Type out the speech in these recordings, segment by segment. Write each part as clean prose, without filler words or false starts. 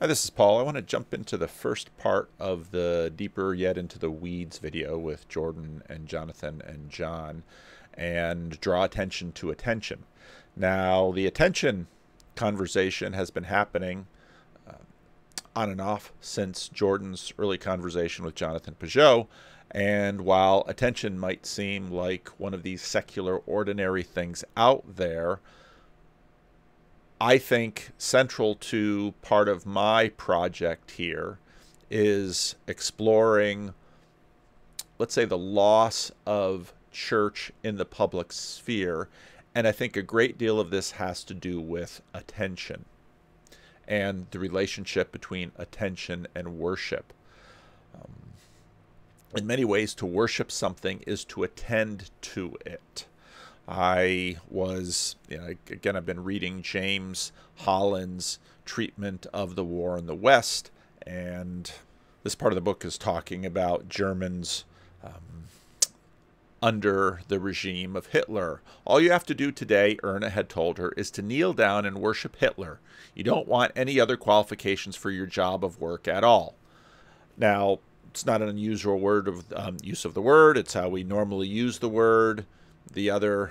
Hi, this is Paul. I want to jump into the first part of the Deeper Yet Into the Weeds video with Jordan and Jonathan and John and draw attention to attention. Now, the attention conversation has been happening on and off since Jordan's early conversation with Jonathan Pageau. And while attention might seem like one of these secular, ordinary things out there, I think central to part of my project here is exploring, let's say, the loss of church in the public sphere. And I think a great deal of this has to do with attention and the relationship between attention and worship. In many ways, to worship something is to attend to it. I've been reading James Holland's treatment of the war in the West, and this part of the book is talking about Germans under the regime of Hitler. All you have to do today, Erna had told her, is to kneel down and worship Hitler. You don't want any other qualifications for your job of work at all. Now, it's not an unusual word of use of the word. It's how we normally use the word. The other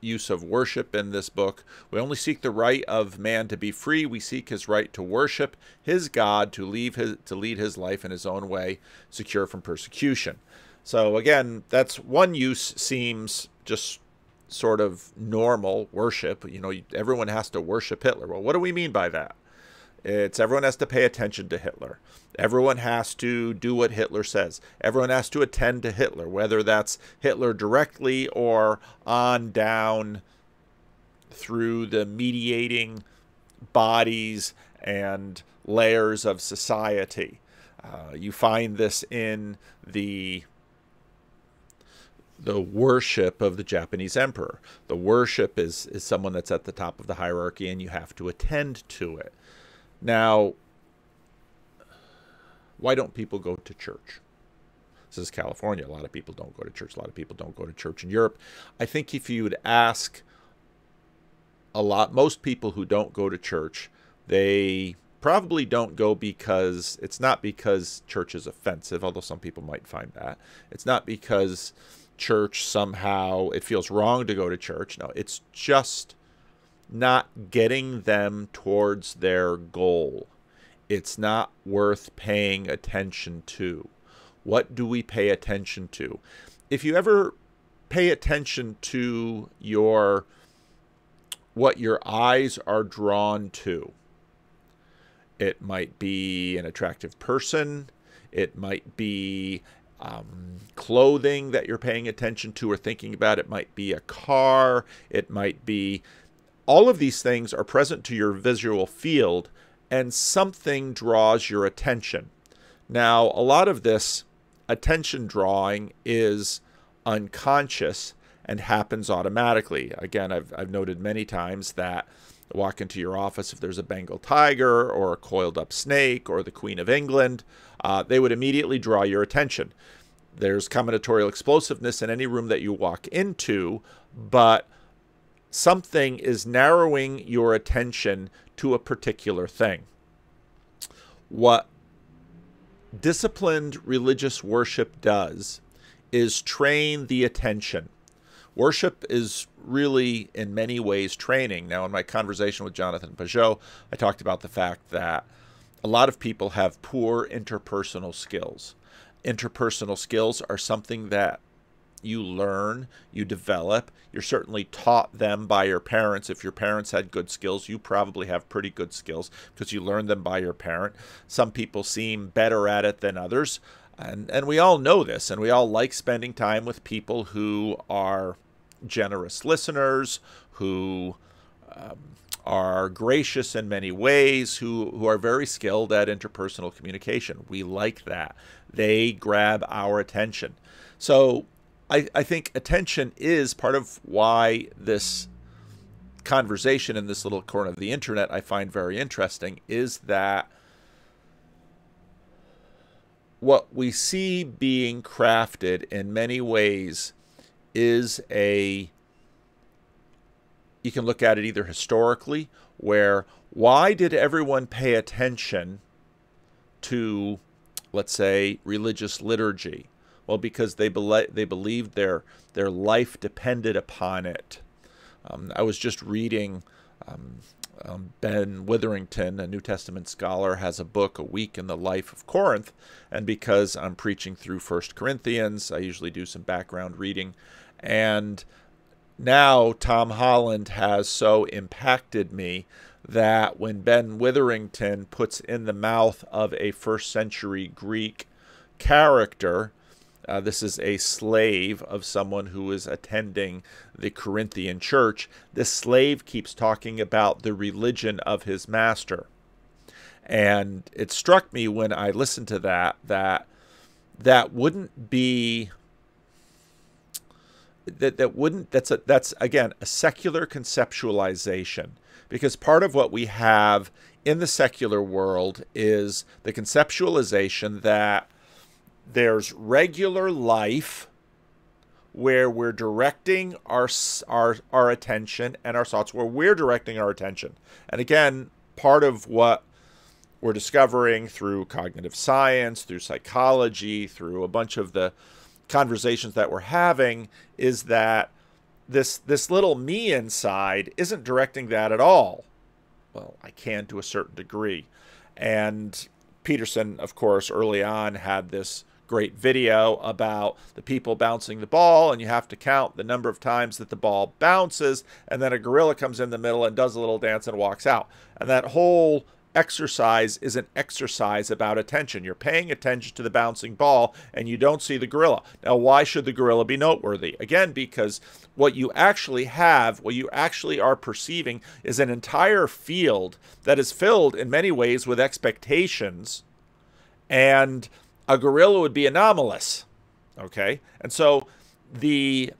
use of worship in this book: we only seek the right of man to be free. We seek his right to worship his God, to lead his life in his own way, secure from persecution. So again, that's one use, seems just sort of normal worship. You know, everyone has to worship Hitler. Well, what do we mean by that? It's everyone has to pay attention to Hitler. Everyone has to do what Hitler says. Everyone has to attend to Hitler, whether that's Hitler directly or on down through the mediating bodies and layers of society. You find this in the worship of the Japanese emperor. The worship is someone that's at the top of the hierarchy, and you have to attend to it. Now, why don't people go to church? This is California. A lot of people don't go to church. A lot of people don't go to church in Europe. I think if you would ask most people who don't go to church, they probably don't go because it's not because church is offensive, although some people might find that. It's not because church somehow, it feels wrong to go to church. No, it's just not getting them towards their goal. It's not worth paying attention to. What do we pay attention to? If you ever pay attention to what your eyes are drawn to, it might be an attractive person, it might be clothing that you're paying attention to or thinking about, it might be a car, it might be... all of these things are present to your visual field, and something draws your attention. Now, a lot of this attention drawing is unconscious and happens automatically. Again, I've noted many times that walk into your office, if there's a Bengal tiger or a coiled up snake or the Queen of England, they would immediately draw your attention. There's combinatorial explosiveness in any room that you walk into, but something is narrowing your attention to a particular thing. What disciplined religious worship does is train the attention. Worship is really, in many ways, training. Now, in my conversation with Jonathan Pageau, I talked about the fact that a lot of people have poor interpersonal skills. Interpersonal skills are something that you learn, you develop. You're certainly taught them by your parents. If your parents had good skills, you probably have pretty good skills because you learned them by your parent. Some people seem better at it than others. And we all know this, and we all like spending time with people who are generous listeners, who are gracious in many ways, who are very skilled at interpersonal communication. We like that. They grab our attention. So I think attention is part of why this conversation in this little corner of the internet I find very interesting, is that what we see being crafted in many ways is you can look at it either historically where why did everyone pay attention to, let's say, religious liturgy? Well, because they believed their life depended upon it. I was just reading Ben Witherington, a New Testament scholar, has a book, A Week in the Life of Corinth, and because I'm preaching through 1 Corinthians, I usually do some background reading, and now Tom Holland has so impacted me that when Ben Witherington puts in the mouth of a first-century Greek character, this is a slave of someone who is attending the Corinthian church. This slave keeps talking about the religion of his master. And it struck me when I listened to that, that wouldn't be, that's again, a secular conceptualization. Because part of what we have in the secular world is the conceptualization that there's regular life where we're directing our attention and our thoughts, where we're directing our attention. And again, part of what we're discovering through cognitive science, through psychology, through a bunch of the conversations that we're having is that this little me inside isn't directing that at all. Well, I can to a certain degree. And Peterson, of course, early on had this great video about the people bouncing the ball, and you have to count the number of times that the ball bounces, and then a gorilla comes in the middle and does a little dance and walks out. And that whole exercise is an exercise about attention. You're paying attention to the bouncing ball, and you don't see the gorilla. Now, why should the gorilla be noteworthy? Again, because what you actually have, what you actually are perceiving, is an entire field that is filled in many ways with expectations, and a gorilla would be anomalous, okay? And so the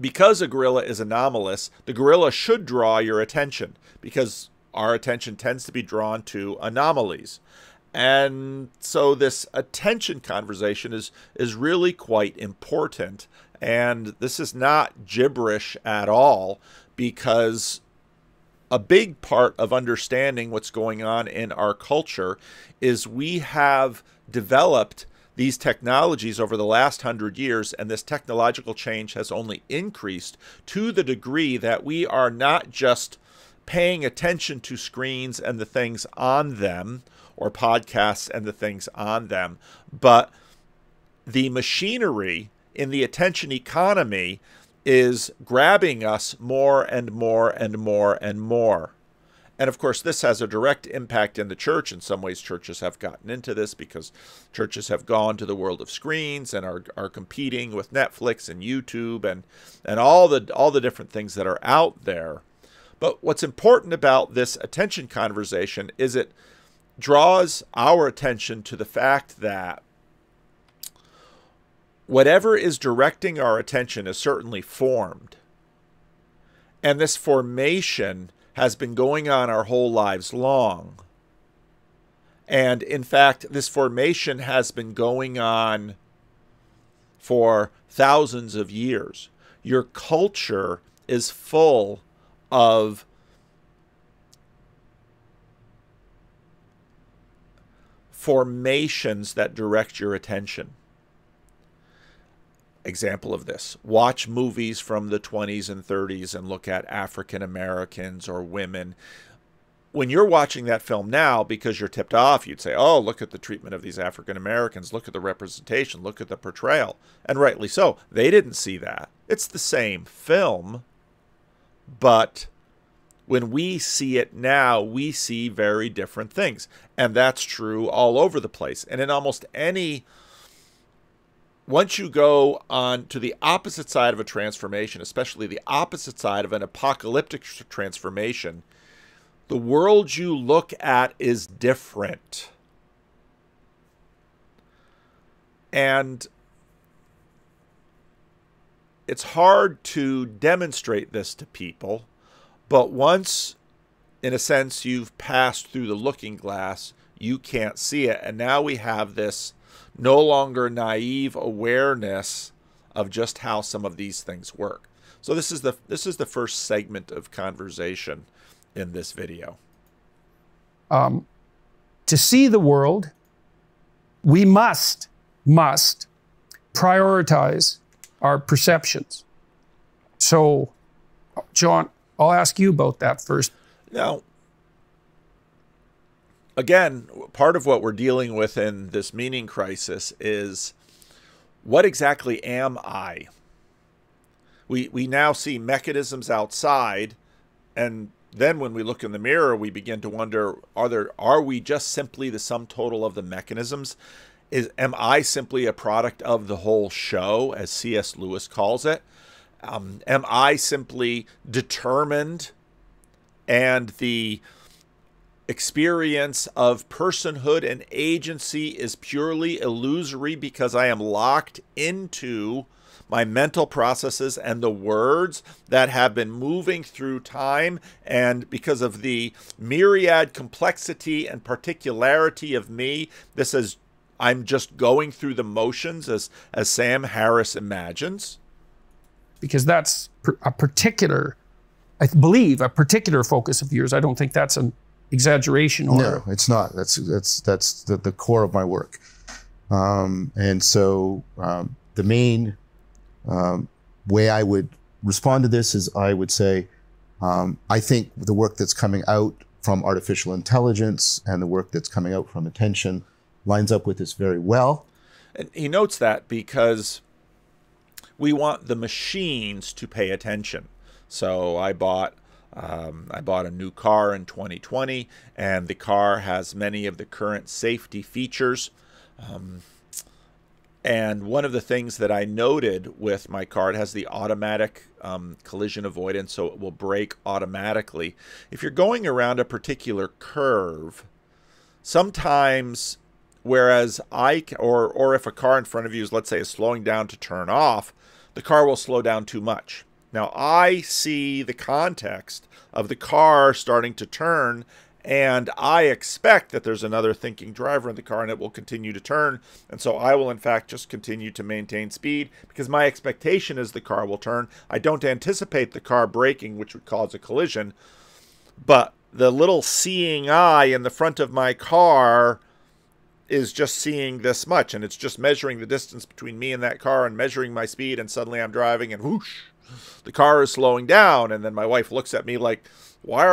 because a gorilla is anomalous, the gorilla should draw your attention because our attention tends to be drawn to anomalies. And so this attention conversation is really quite important. And this is not gibberish at all, because a big part of understanding what's going on in our culture is we have developed these technologies over the last 100 years, and this technological change has only increased to the degree that we are not just paying attention to screens and the things on them, or podcasts and the things on them, but the machinery in the attention economy is grabbing us more and more and more and more. And of course, this has a direct impact in the church. In some ways, churches have gotten into this because churches have gone to the world of screens and are competing with Netflix and YouTube and all the different things that are out there. But what's important about this attention conversation is it draws our attention to the fact that whatever is directing our attention is certainly formed. And this formation has been going on our whole lives long. And in fact, this formation has been going on for thousands of years. Your culture is full of formations that direct your attention. Example of this: watch movies from the 20s and 30s and look at African Americans or women. When you're watching that film now, because you're tipped off, you'd say, oh, look at the treatment of these African Americans, look at the representation, look at the portrayal. And rightly so. They didn't see that. It's the same film. But when we see it now, we see very different things. And that's true all over the place. And in almost any, once you go on to the opposite side of a transformation, especially the opposite side of an apocalyptic transformation, the world you look at is different. And it's hard to demonstrate this to people, but once, in a sense, you've passed through the looking glass, you can't see it. And now we have this no longer naive awareness of just how some of these things work. So this is the first segment of conversation in this video? To see the world, we must prioritize our perceptions. So, John, I'll ask you about that first. Now, again, part of what we're dealing with in this meaning crisis is, what exactly am I? We now see mechanisms outside, and then when we look in the mirror, we begin to wonder, are we just simply the sum total of the mechanisms? Am I simply a product of the whole show, as C.S. Lewis calls it? Am I simply determined, and the experience of personhood and agency is purely illusory because I am locked into my mental processes and the words that have been moving through time, and because of the myriad complexity and particularity of me, this is, I'm just going through the motions, as Sam Harris imagines? Because that's a particular, I believe, a particular focus of yours. I don't think that's an exaggeration. Or no, it's not. That's the core of my work. And so the main way I would respond to this is I would say, I think the work that's coming out from artificial intelligence and the work that's coming out from attention lines up with this very well. And he notes that because we want the machines to pay attention. So I bought a new car in 2020, and the car has many of the current safety features. And one of the things that I noted with my car, it has the automatic collision avoidance, so it will brake automatically. If you're going around a particular curve, sometimes, whereas or if a car in front of you is, let's say, is slowing down to turn off, the car will slow down too much. Now, I see the context of the car starting to turn, and I expect that there's another thinking driver in the car and it will continue to turn. And so I will, in fact, just continue to maintain speed because my expectation is the car will turn. I don't anticipate the car braking, which would cause a collision. But the little seeing eye in the front of my car is just seeing this much, and it's just measuring the distance between me and that car and measuring my speed, and suddenly I'm driving and whoosh, the car is slowing down. And then my wife looks at me like, why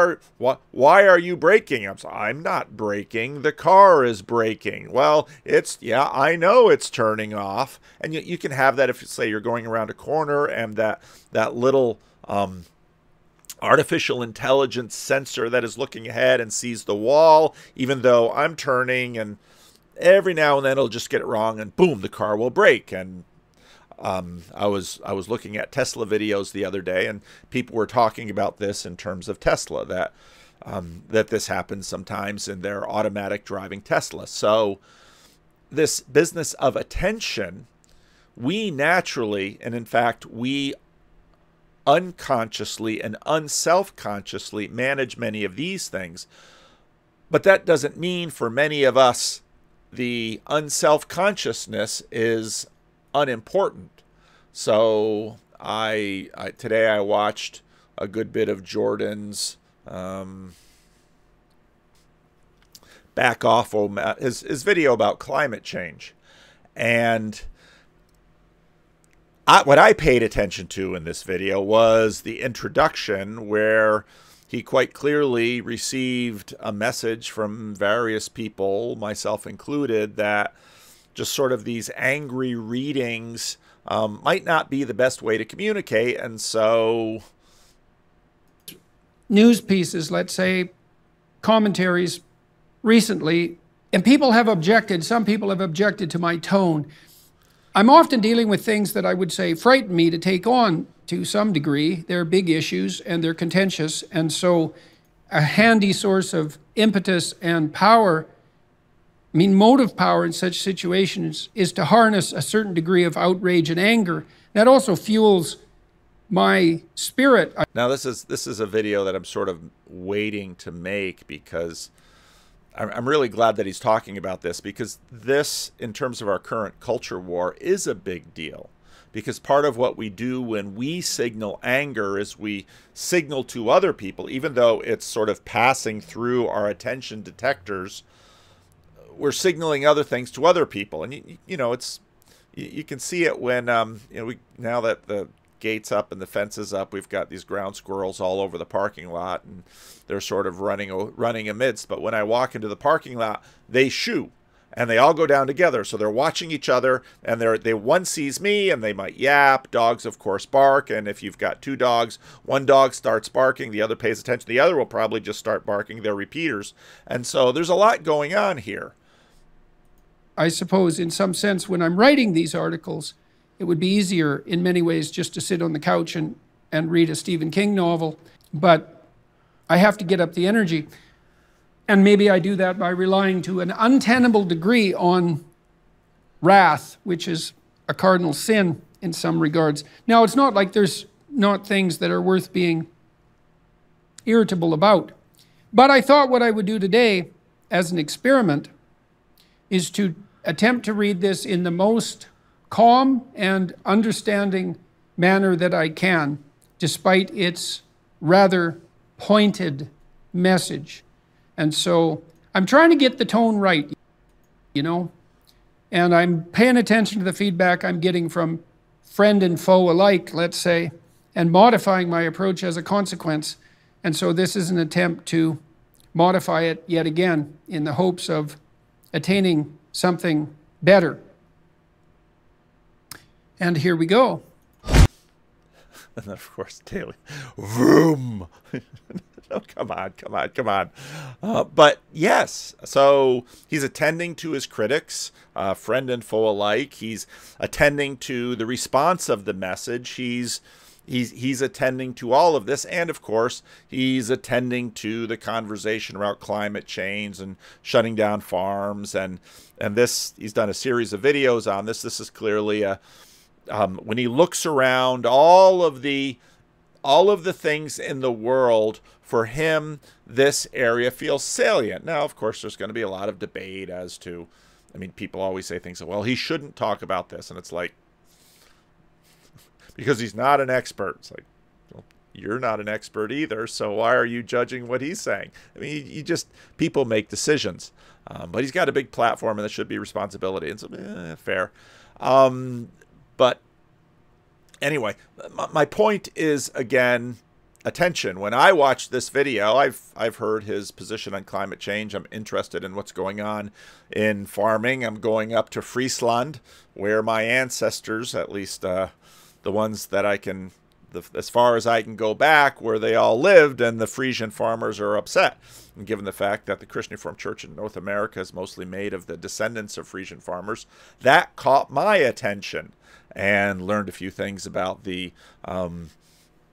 are you braking? I'm not braking. The car is braking. Well, it's, yeah, I know it's turning off. And you can have that if you say you're going around a corner and that little artificial intelligence sensor that is looking ahead and sees the wall, even though I'm turning, and every now and then it'll just get it wrong and boom, the car will brake. And I was looking at Tesla videos the other day, and people were talking about this in terms of Tesla, that that this happens sometimes in their automatic driving Tesla. So this business of attention, we naturally, and in fact we unconsciously and unselfconsciously manage many of these things. But that doesn't mean for many of us the unselfconsciousness is unimportant. So today I watched a good bit of Jordan's back off, his video about climate change, and what I paid attention to in this video was the introduction where he quite clearly received a message from various people, myself included, that just sort of these angry readings might not be the best way to communicate. And so news pieces, let's say, commentaries recently, and people have objected, some people have objected to my tone. I'm often dealing with things that I would say frighten me to take on to some degree. They're big issues and they're contentious. And so a handy source of impetus and power, I mean, motive power in such situations, is to harness a certain degree of outrage and anger. That also fuels my spirit. Now, this is a video that I'm sort of waiting to make because I'm really glad that he's talking about this, because this, in terms of our current culture war, is a big deal. because part of what we do when we signal anger is we signal to other people, even though it's sort of passing through our attention detectors, we're signaling other things to other people. And, you know, it's, you can see it when, you know, now that the gate's up and the fence is up, we've got these ground squirrels all over the parking lot, and they're sort of running amidst. But when I walk into the parking lot, they shoo. And they all go down together, so they're watching each other, and they one sees me, and they might yap. Dogs, of course, bark, and if you've got two dogs, one dog starts barking, the other pays attention, the other will probably just start barking. They're repeaters, and so there's a lot going on here. I suppose, in some sense, when I'm writing these articles, it would be easier, in many ways, just to sit on the couch and read a Stephen King novel, but I have to get up the energy. And maybe I do that by relying to an untenable degree on wrath, which is a cardinal sin in some regards. Now, it's not like there's not things that are worth being irritable about. But I thought what I would do today, as an experiment, is to attempt to read this in the most calm and understanding manner that I can, despite its rather pointed message. And so I'm trying to get the tone right, you know, and I'm paying attention to the feedback I'm getting from friend and foe alike, let's say, and modifying my approach as a consequence. And so this is an attempt to modify it yet again in the hopes of attaining something better. And here we go. And then, of course, daily. Vroom. Oh, come on, come on, come on. But yes, so he's attending to his critics, friend and foe alike. He's attending to the response of the message. He's attending to all of this. And of course, he's attending to the conversation about climate change and shutting down farms. And this, he's done a series of videos on this. This is clearly a, when he looks around, all of the things in the world, for him, this area feels salient. Now, of course, there's going to be a lot of debate as to, I mean, people always say things like, well, he shouldn't talk about this. And it's like, because he's not an expert. It's like, well, you're not an expert either, so why are you judging what he's saying? I mean, you just, people make decisions. But he's got a big platform, and that should be responsibility. And so, fair. But anyway, my point is, again, attention. When I watched this video, I've heard his position on climate change. I'm interested in what's going on in farming. I'm going up to Friesland, where my ancestors, at least the ones that I can, as far as I can go back, where they all lived, and the Frisian farmers are upset. And given the fact that the Christian Reformed Church in North America is mostly made of the descendants of Frisian farmers, that caught my attention, and learned a few things about the,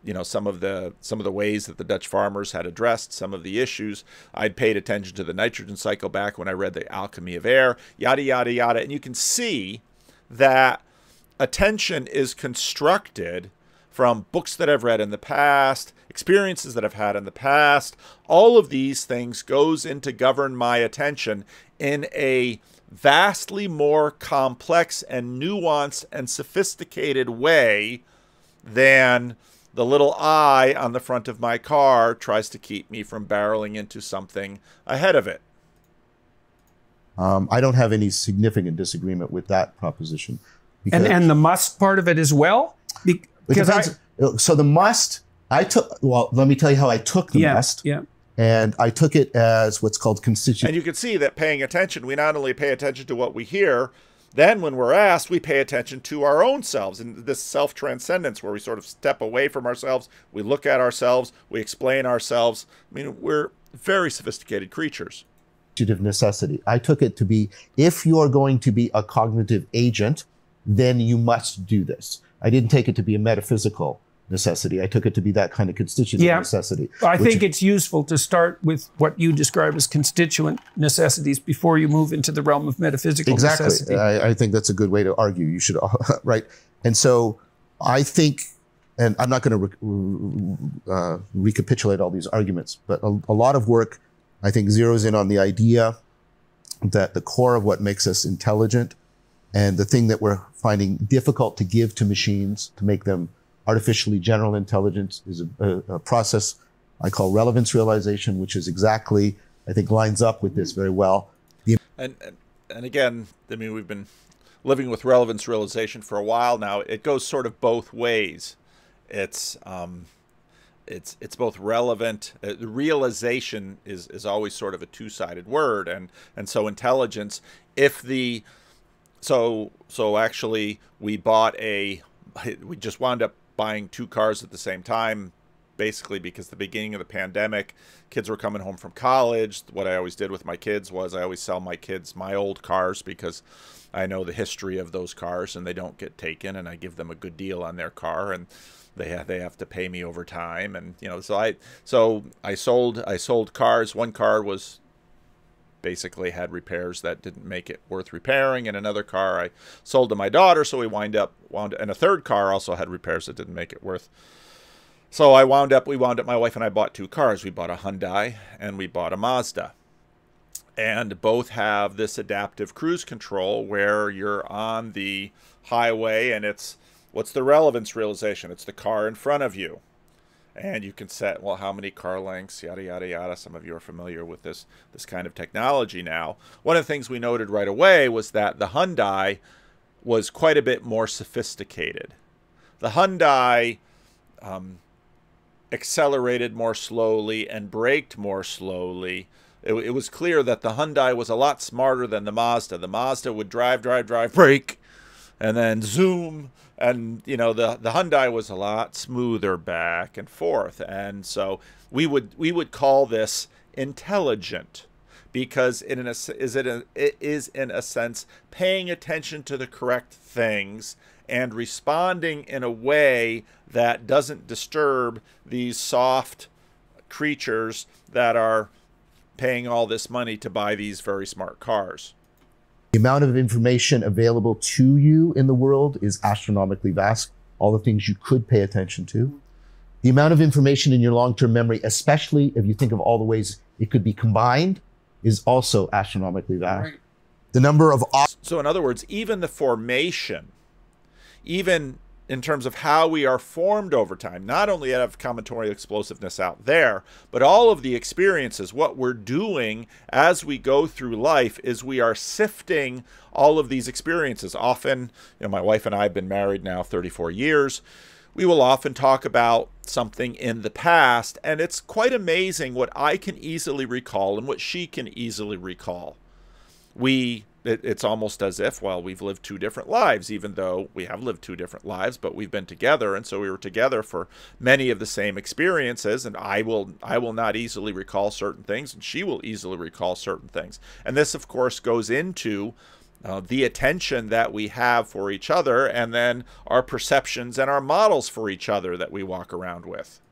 you know, some of the ways that the Dutch farmers had addressed some of the issues. I'd paid attention to the nitrogen cycle back when I read The Alchemy of Air, yada, yada, yada. And you can see that attention is constructed from books that I've read in the past, experiences that I've had in the past. All of these things goes in to govern my attention in a vastly more complex and nuanced and sophisticated way than the little eye on the front of my car tries to keep me from barreling into something ahead of it. I don't have any significant disagreement with that proposition. And the must part of it as well? So the must, let me tell you how I took the must. Yeah. And I took it as what's called constituent. And you can see that paying attention, we not only pay attention to what we hear, then when we're asked, we pay attention to our own selves, and this self-transcendence where we sort of step away from ourselves, we look at ourselves, we explain ourselves. I mean, we're very sophisticated creatures. Of necessity. I took it to be, if you're going to be a cognitive agent, then you must do this. I didn't take it to be a metaphysical necessity. I took it to be that kind of constituent necessity. I think it's useful to start with what you describe as constituent necessities before you move into the realm of metaphysical necessity. Exactly. I think that's a good way to argue. You should, right? And so I think, and I'm not going to recapitulate all these arguments, but a lot of work, I think, zeroes in on the idea that the core of what makes us intelligent And the thing that we're finding difficult to give to machines to make them artificially general intelligence is a process I call relevance realization, which is exactly, I think, lines up with this very well. And again, I mean, we've been living with relevance realization for a while now. It goes sort of both ways. It's both relevant. Realization is always sort of a two-sided word, and so intelligence. So actually, we just wound up buying two cars at the same time, basically because the beginning of the pandemic, kids were coming home from college. What I always did with my kids was I always sell my kids my old cars because I know the history of those cars and they don't get taken, and I give them a good deal on their car, and they have to pay me over time. And you know, so I sold cars. One car was basically had repairs that didn't make it worth repairing, and another car I sold to my daughter, so we wound up, and a third car also had repairs that didn't make it worth. So we wound up, my wife and I bought two cars. We bought a Hyundai and we bought a Mazda. And both have this adaptive cruise control where you're on the highway, and it's, what's the relevance realization? It's the car in front of you. And you can set, well, how many car lengths, yada, yada, yada. Some of you are familiar with this kind of technology now. One of the things we noted right away was that the Hyundai was quite a bit more sophisticated. The Hyundai accelerated more slowly and braked more slowly. It was clear that the Hyundai was a lot smarter than the Mazda. The Mazda would drive, brake, and then zoom. And, you know, the Hyundai was a lot smoother back and forth. And so we would call this intelligent because it is in a sense paying attention to the correct things and responding in a way that doesn't disturb these soft creatures that are paying all this money to buy these very smart cars. The amount of information available to you in the world is astronomically vast, all the things you could pay attention to. The amount of information in your long-term memory, especially if you think of all the ways it could be combined, is also astronomically vast. Right. The number of... So in other words, even the formation, even in terms of how we are formed over time, not only out of combinatorial explosiveness out there, but all of the experiences, what we're doing as we go through life is we are sifting all of these experiences. Often, you know, my wife and I have been married now 34 years. We will often talk about something in the past, and it's quite amazing what I can easily recall and what she can easily recall. It's almost as if, well, we've lived two different lives, even though we have lived two different lives, but we've been together, and so we were together for many of the same experiences, and I will not easily recall certain things, and she will easily recall certain things. And this, of course, goes into the attention that we have for each other, and then our perceptions and our models for each other that we walk around with.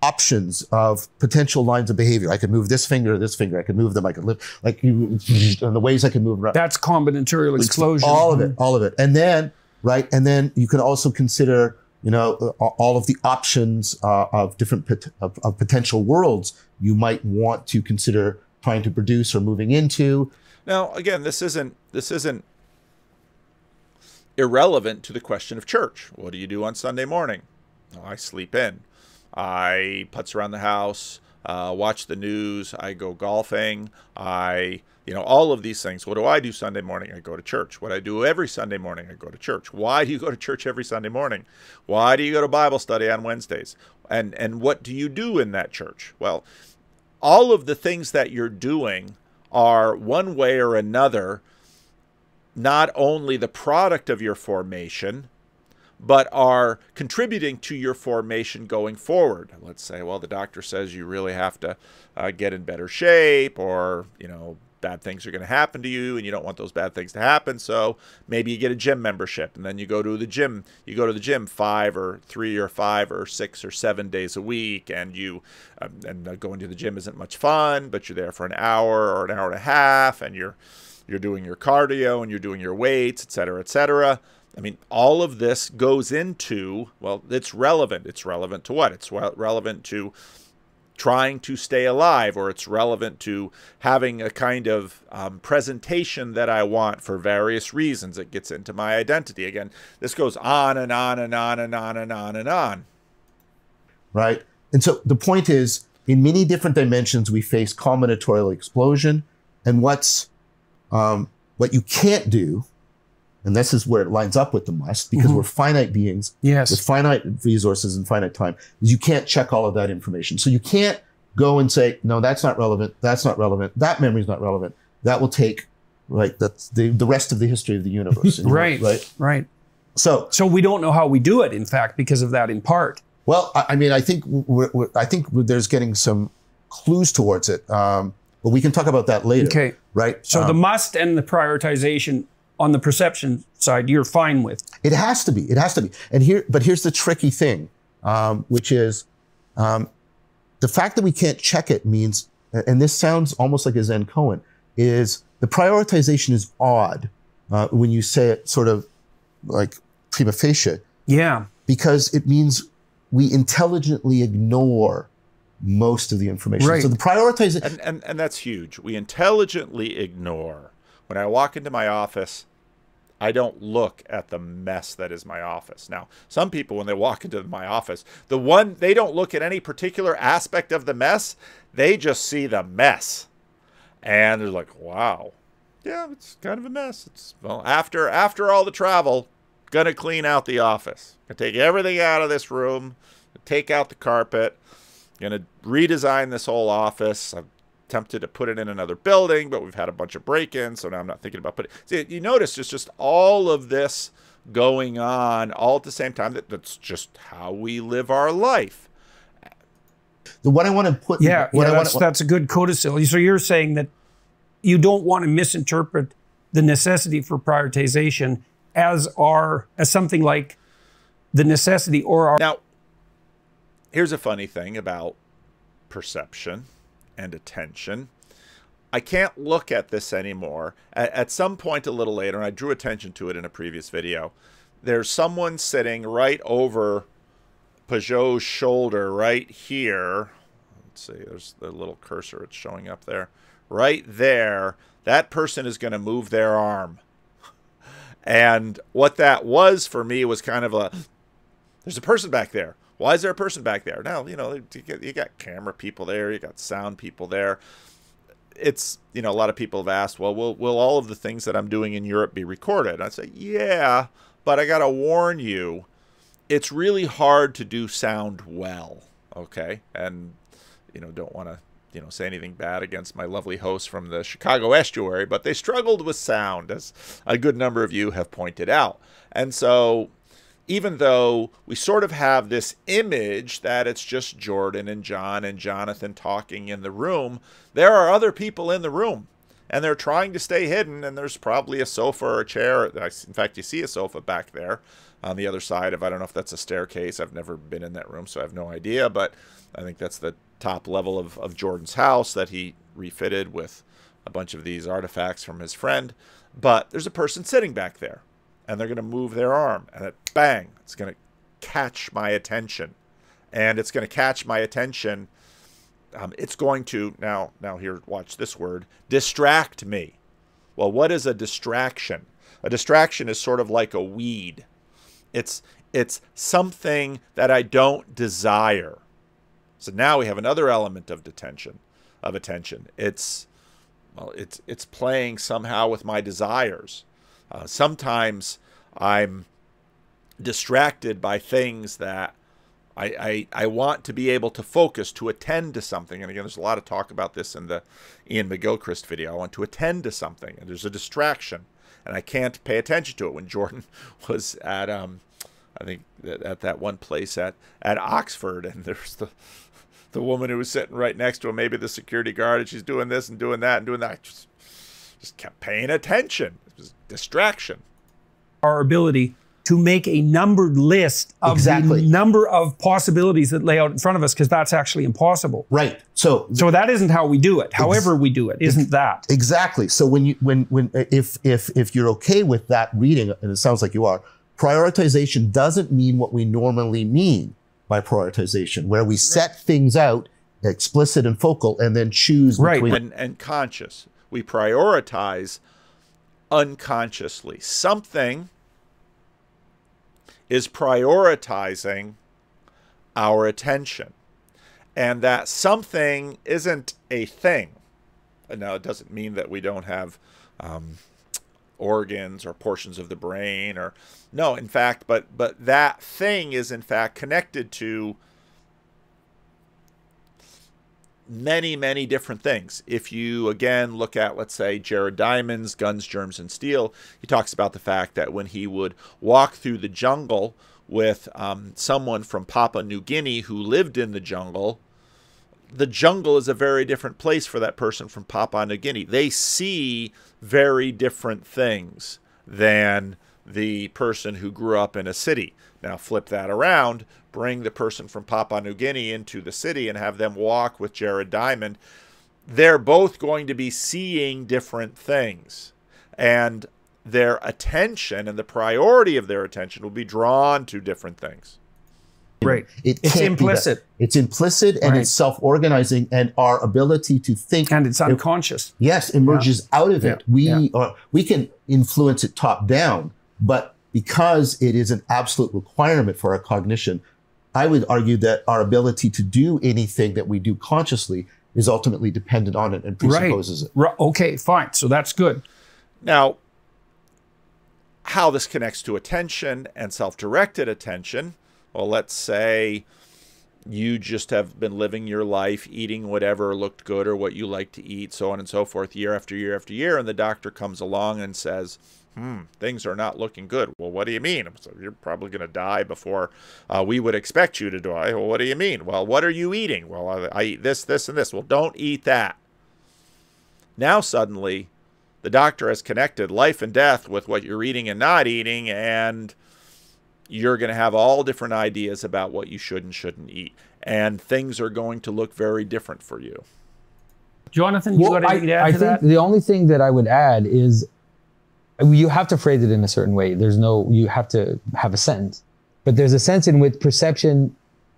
Options of potential lines of behavior. I could move this finger or this finger. I could move them. I could live, like, you, and the ways I can move around. That's combinatorial explosion. All of it, all of it. And then, right, and then you can also consider, you know, all of the options of different potential worlds you might want to consider trying to produce or moving into. Now, again, this isn't irrelevant to the question of church. What do you do on Sunday morning? Oh, I sleep in. I putz around the house, watch the news, I go golfing, you know, all of these things. What do I do Sunday morning? I go to church. What I do every Sunday morning, I go to church. Why do you go to church every Sunday morning? Why do you go to Bible study on Wednesdays? And what do you do in that church? Well, all of the things that you're doing are one way or another, not only the product of your formation, but are contributing to your formation going forward. Let's say, well, the doctor says you really have to get in better shape, or, you know, bad things are going to happen to you and you don't want those bad things to happen. So maybe you get a gym membership, and then you go to the gym. You go to the gym 5 or 3 or 5 or 6 or 7 days a week, and you and going to the gym isn't much fun, but you're there for an hour or an hour and a half, and you're doing your cardio and you're doing your weights, et cetera, et cetera. I mean, all of this goes into, well, it's relevant. It's relevant to what? It's relevant to trying to stay alive, or it's relevant to having a kind of presentation that I want for various reasons. It gets into my identity. Again, this goes on and on and on and on and on and on. Right. And so the point is, in many different dimensions, we face combinatorial explosion. And what you can't do, and this is where it lines up with the must, because we're finite beings with finite resources and finite time, is you can't check all of that information. So you can't go and say, no, that's not relevant, that's not relevant, that memory's not relevant. That will take, right, that's the rest of the history of the universe. Right. So we don't know how we do it, in fact, because of that in part. Well, I mean, I think there's getting some clues towards it, but we can talk about that later. Okay. Right. So the must and the prioritization on the perception side, you're fine with. It has to be. It has to be. And here, but here's the tricky thing, which is the fact that we can't check it means, and this sounds almost like a Zen koan, is the prioritization is odd when you say it sort of like prima facie. Yeah. Because it means we intelligently ignore most of the information. Right. So the prioritization. And that's huge. We intelligently ignore. When I walk into my office, I don't look at the mess that is my office. Now, some people, when they walk into my office, they don't look at any particular aspect of the mess. They just see the mess. And they're like, wow, yeah, it's kind of a mess. It's, well, after all the travel, gonna clean out the office. Gonna take everything out of this room, take out the carpet, gonna redesign this whole office. I'm tempted to put it in another building, but we've had a bunch of break-ins, so now I'm not thinking about putting it. See, you notice it's just all of this going on all at the same time. That's just how we live our life. What I want to put... that's a good codicil. So you're saying that you don't want to misinterpret the necessity for prioritization as something like the necessity or our... Now, here's a funny thing about perception and attention. I can't look at this anymore. At some point a little later, and I drew attention to it in a previous video, there's someone sitting right over Pageau's shoulder right here. Let's see, there's the little cursor, it's showing up there. Right there, that person is gonna move their arm. And what that was for me was kind of a, there's a person back there. Why is there a person back there? Now, you know, you got camera people there, you got sound people there. It's, you know, a lot of people have asked, well, will all of the things that I'm doing in Europe be recorded? And I say, yeah, but I got to warn you, it's really hard to do sound well, okay? And, you know, don't want to, you know, say anything bad against my lovely hosts from the Chicago estuary, but they struggled with sound, as a good number of you have pointed out. And so... even though we sort of have this image that it's just Jordan and John and Jonathan talking in the room, there are other people in the room, and they're trying to stay hidden, and there's probably a sofa or a chair. In fact, you see a sofa back there on the other side of, I don't know if that's a staircase. I've never been in that room, so I have no idea, but I think that's the top level of Jordan's house that he refitted with a bunch of these artifacts from his friend. But there's a person sitting back there. And they're going to move their arm, and it, bang, it's going to catch my attention. And it's going to catch my attention. It's going to, now here, watch this word, distract me. Well, what is a distraction? A distraction is sort of like a weed. It's something that I don't desire. So now we have another element of attention. It's playing somehow with my desires. Sometimes I'm distracted by things that I want to be able to focus, to attend to something. And again, there's a lot of talk about this in the Ian McGilchrist video. I want to attend to something, and there's a distraction, and I can't pay attention to it. When Jordan was at, I think, at that one place at Oxford, and there's the woman who was sitting right next to him, maybe the security guard, and she's doing this and doing that and doing that. I just kept paying attention. It was distraction. Our ability to make a numbered list of the number of possibilities that lay out in front of us, because that's actually impossible. Right. So that isn't how we do it. However we do it, isn't that? Exactly. So if you're okay with that reading, and it sounds like you are, prioritization doesn't mean what we normally mean by prioritization, where we set things out explicit and focal, and then choose between. Right, and conscious. We prioritize unconsciously. Something is prioritizing our attention. And that something isn't a thing. Now, it doesn't mean that we don't have organs or portions of the brain, or no, in fact, but that thing is in fact connected to many, many different things. If you again look at, let's say, Jared Diamond's Guns, Germs, and Steel, he talks about the fact that when he would walk through the jungle with someone from Papua New Guinea who lived in the jungle is a very different place for that person from Papua New Guinea. They see very different things than the person who grew up in a city. Now flip that around, bring the person from Papua New Guinea into the city and have them walk with Jared Diamond. They're both going to be seeing different things. And their attention and the priority of their attention will be drawn to different things. Right. It's implicit. It's implicit, and it's self-organizing, and our ability to think, and it's unconscious. Yes, emerges out of it. We can influence it top down, but because it is an absolute requirement for our cognition, I would argue that our ability to do anything that we do consciously is ultimately dependent on it and presupposes it. Right. Okay, fine. So that's good. Now, how this connects to attention and self-directed attention. Well, let's say you just have been living your life, eating whatever looked good or what you like to eat, so on and so forth, year after year after year, and the doctor comes along and says, things are not looking good. Well, what do you mean? So you're probably going to die before we would expect you to die. Well, what do you mean? Well, what are you eating? Well, I eat this, this, and this. Well, don't eat that. Now suddenly the doctor has connected life and death with what you're eating and not eating, and you're going to have all different ideas about what you should and shouldn't eat. And things are going to look very different for you. Jonathan, you got anything to add to that? I think the only thing that I would add is you have to phrase it in a certain way. There's no, you have to have a sentence. But there's a sense in which perception,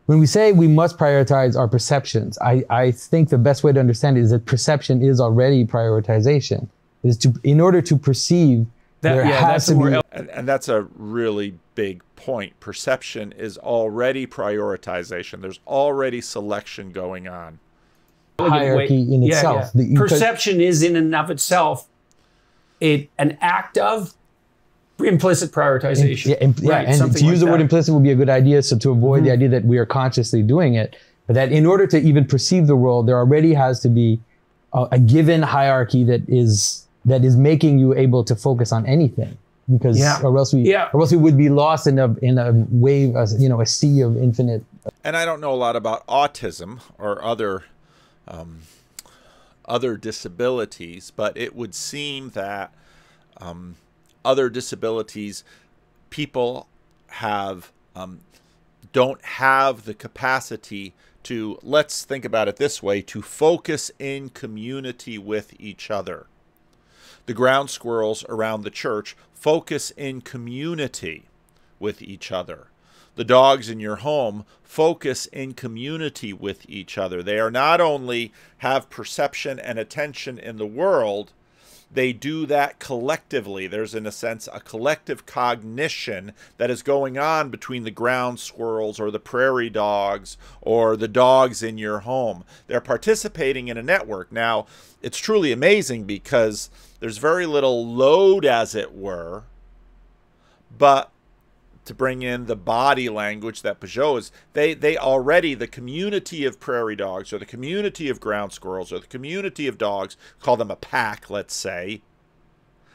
when we say we must prioritize our perceptions, I think the best way to understand it is that perception is already prioritization. It is to, in order to perceive, and that's a really big point. Perception is already prioritization. There's already selection going on. Hierarchy in itself. Yeah. Perception is in and of itself an act of implicit prioritization. And to use the word implicit would be a good idea, so to avoid the idea that we are consciously doing it, but that in order to even perceive the world, there already has to be a given hierarchy that is making you able to focus on anything, because or else we would be lost in a wave, a sea of infinite. And I don't know a lot about autism or other disabilities, but it would seem that other disabilities, people have don't have the capacity to, let's think about it this way, to focus in community with each other. The ground squirrels around the church focus in community with each other. The dogs in your home focus in community with each other. They are not only have perception and attention in the world, they do that collectively. There's, in a sense, a collective cognition that is going on between the ground squirrels or the prairie dogs or the dogs in your home. They're participating in a network. Now, it's truly amazing because there's very little load, as it were, but to bring in the body language that Pageau is, they already, the community of prairie dogs or the community of ground squirrels or the community of dogs, call them a pack, let's say,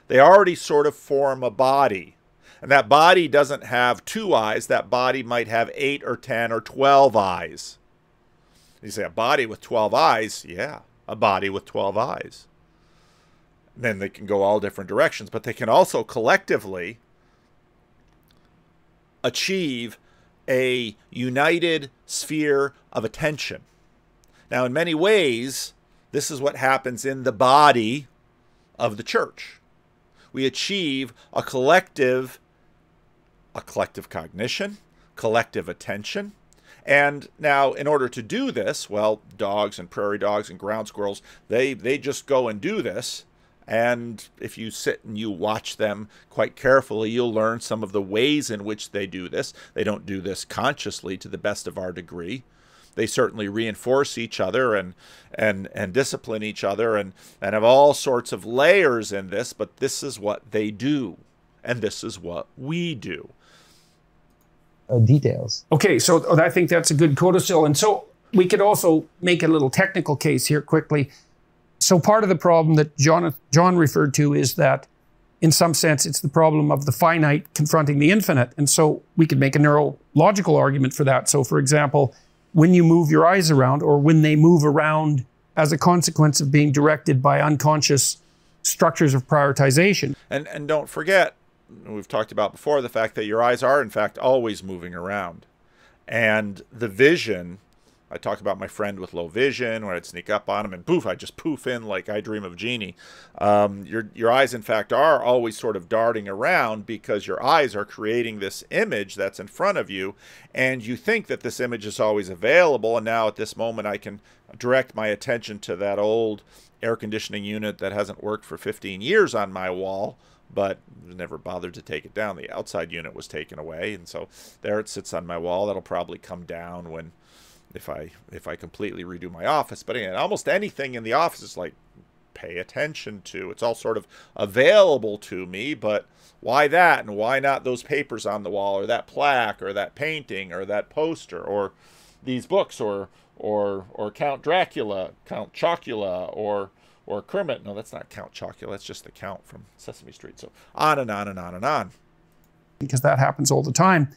they already sort of form a body. And that body doesn't have two eyes. That body might have 8 or 10 or 12 eyes. You say a body with 12 eyes? Yeah, a body with 12 eyes. And then they can go all different directions, but they can also collectively achieve a united sphere of attention. Now, in many ways, this is what happens in the body of the church. We achieve a collective cognition, collective attention, And now, in order to do this, well, dogs and prairie dogs and ground squirrels, they just go and do this. And if you sit and you watch them quite carefully, you'll learn some of the ways in which they do this. They don't do this consciously to the best of our degree. They certainly reinforce each other and discipline each other and have all sorts of layers in this, but this is what they do, and this is what we do. Details. Okay, so I think that's a good codicil. And so we could also make a little technical case here quickly. So part of the problem that John referred to is that, in some sense, it's the problem of the finite confronting the infinite. And so we could make a neurological argument for that. So, for example, when you move your eyes around, or when they move around as a consequence of being directed by unconscious structures of prioritization. And don't forget, we've talked about before, the fact that your eyes are, in fact, always moving around. And the vision, I talk about my friend with low vision, where I'd sneak up on him and poof, I'd just poof in like I Dream of Jeannie. Your eyes, in fact, are always sort of darting around, because your eyes are creating this image that's in front of you, and you think that this image is always available, and now at this moment I can direct my attention to that old air conditioning unit that hasn't worked for 15 years on my wall, but never bothered to take it down. The outside unit was taken away, and so there it sits on my wall. That'll probably come down when... If I completely redo my office. But again, almost anything in the office is like, pay attention to. It's all sort of available to me, but why that? And why not those papers on the wall, or that plaque, or that painting, or that poster, or these books, or Count Dracula, Count Chocula, or Kermit. No, that's not Count Chocula. That's just the Count from Sesame Street. So on and on and on and on. Because that happens all the time.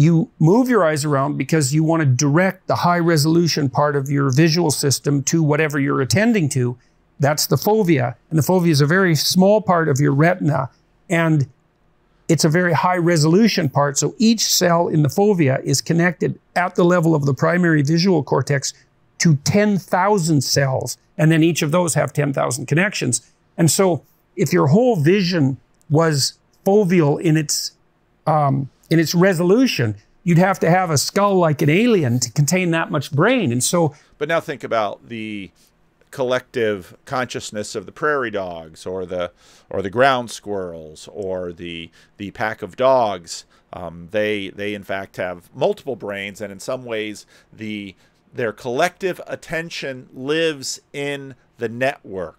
You move your eyes around because you want to direct the high resolution part of your visual system to whatever you're attending to. That's the fovea. And the fovea is a very small part of your retina, and it's a very high resolution part. So each cell in the fovea is connected at the level of the primary visual cortex to 10,000 cells. And then each of those have 10,000 connections. And so if your whole vision was foveal in its resolution, you'd have to have a skull like an alien to contain that much brain. And so, but now think about the collective consciousness of the prairie dogs, or the ground squirrels, or the pack of dogs. They in fact have multiple brains, and in some ways their collective attention lives in the network.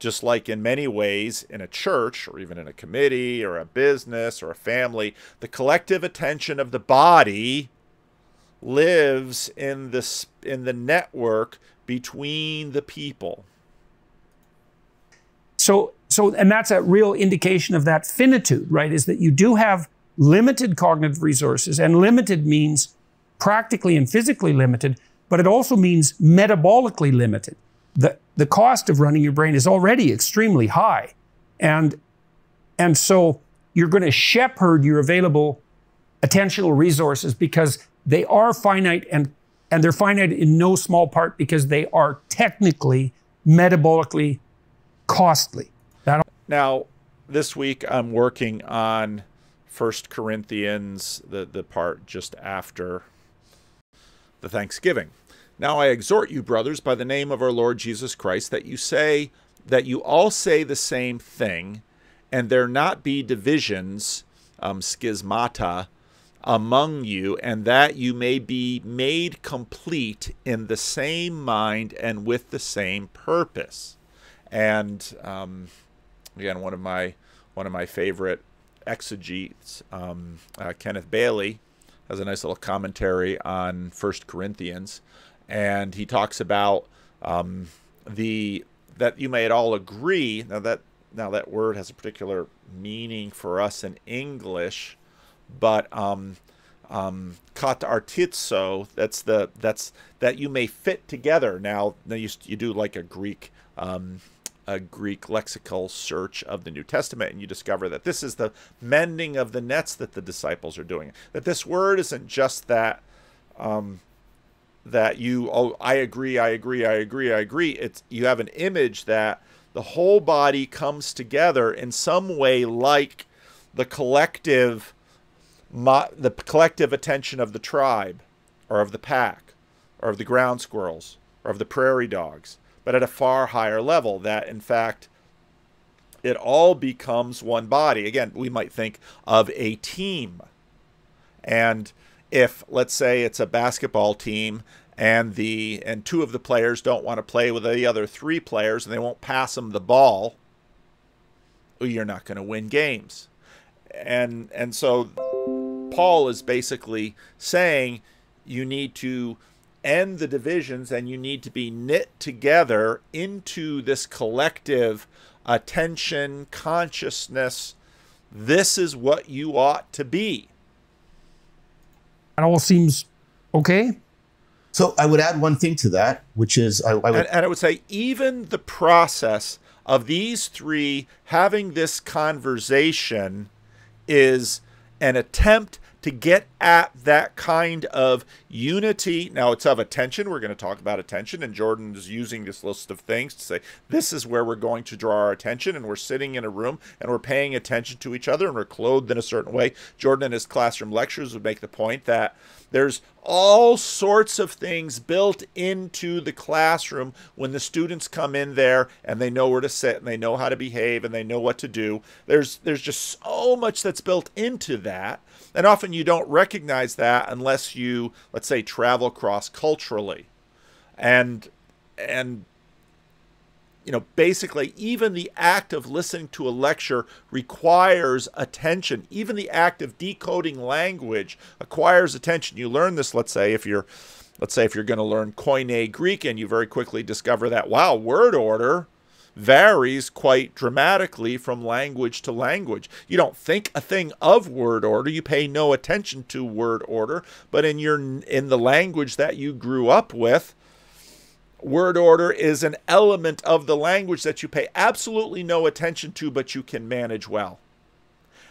Just like in many ways in a church, or even in a committee, or a business, or a family, the collective attention of the body lives in the network between the people. So and that's a real indication of that finitude, right? Is that you do have limited cognitive resources, and limited means practically and physically limited, but it also means metabolically limited. The cost of running your brain is already extremely high. And so you're going to shepherd your available attentional resources, because they are finite, and they're finite in no small part because they are technically, metabolically costly. Now, this week I'm working on 1 Corinthians, the part just after the Thanksgiving. Now I exhort you, brothers, by the name of our Lord Jesus Christ, that you all say the same thing, and there not be divisions, schismata, among you, and that you may be made complete in the same mind and with the same purpose. And again, one of my favorite exegetes, Kenneth Bailey, has a nice little commentary on 1 Corinthians. And he talks about that you may all agree. Now that word has a particular meaning for us in English, but katartizo, that's that you may fit together. Now you do like a Greek lexical search of the New Testament, and you discover that this is the mending of the nets that the disciples are doing. That this word isn't just that. That you, oh, I agree. It's, you have an image that the whole body comes together in some way, like the collective the collective attention of the tribe or of the pack or of the ground squirrels or of the prairie dogs, but at a far higher level, that in fact it all becomes one body. Again, we might think of a team. And if, let's say, it's a basketball team and two of the players don't want to play with the other three players and they won't pass them the ball, you're not going to win games. And so Paul is basically saying you need to end the divisions and you need to be knit together into this collective attention, consciousness. This is what you ought to be. And all seems okay. So I would add one thing to that, which is I would say even the process of these three having this conversation is an attempt to get at that kind of unity. Now, it's of attention. We're going to talk about attention, and Jordan is using this list of things to say, this is where we're going to draw our attention, and we're sitting in a room, and we're paying attention to each other, and we're clothed in a certain way. Jordan in his classroom lectures would make the point that there's all sorts of things built into the classroom when the students come in there, and they know where to sit, and they know how to behave, and they know what to do. There's just so much that's built into that. And often you don't recognize that unless you, let's say, travel cross-culturally. And you know, basically, even the act of listening to a lecture requires attention. Even the act of decoding language acquires attention. You learn this, let's say if you're going to learn Koine Greek, and you very quickly discover that, wow, word order varies quite dramatically from language to language. You don't think a thing of word order, you pay no attention to word order, but in the language that you grew up with, word order is an element of the language that you pay absolutely no attention to, but you can manage well.